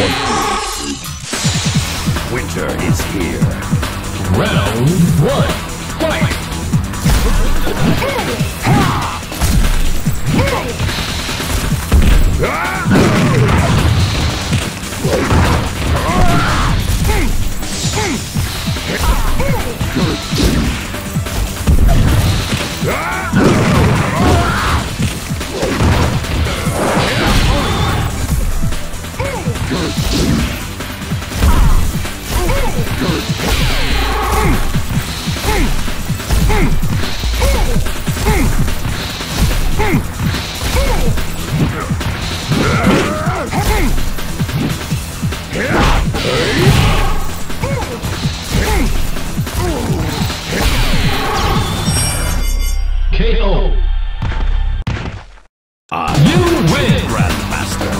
Warning. Winter is here. Round 1. Fight! KO. You win, Grandmaster.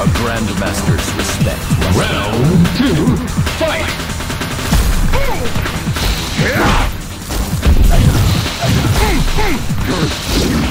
A Grandmaster's respect. Round 2, fight! Hey. Yeah.